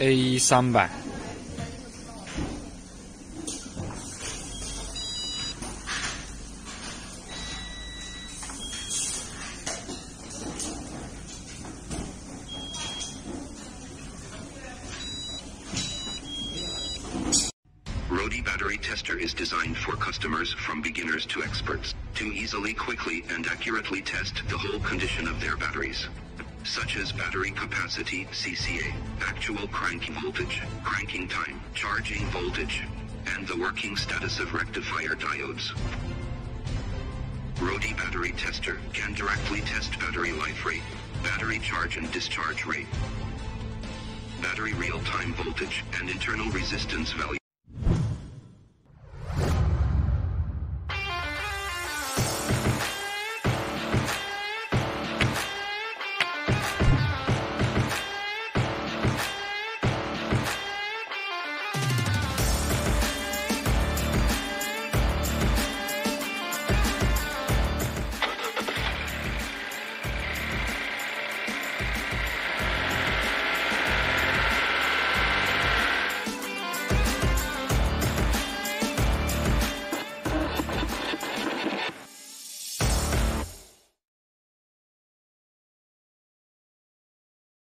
A300 Roady Battery Tester is designed for customers from beginners to experts to easily, quickly, and accurately test the whole condition of their batteries, such as battery capacity, (CCA), actual cranking voltage, cranking time, charging voltage, and the working status of rectifier diodes. Roady Battery Tester can directly test battery life rate, battery charge and discharge rate, battery real-time voltage, and internal resistance value.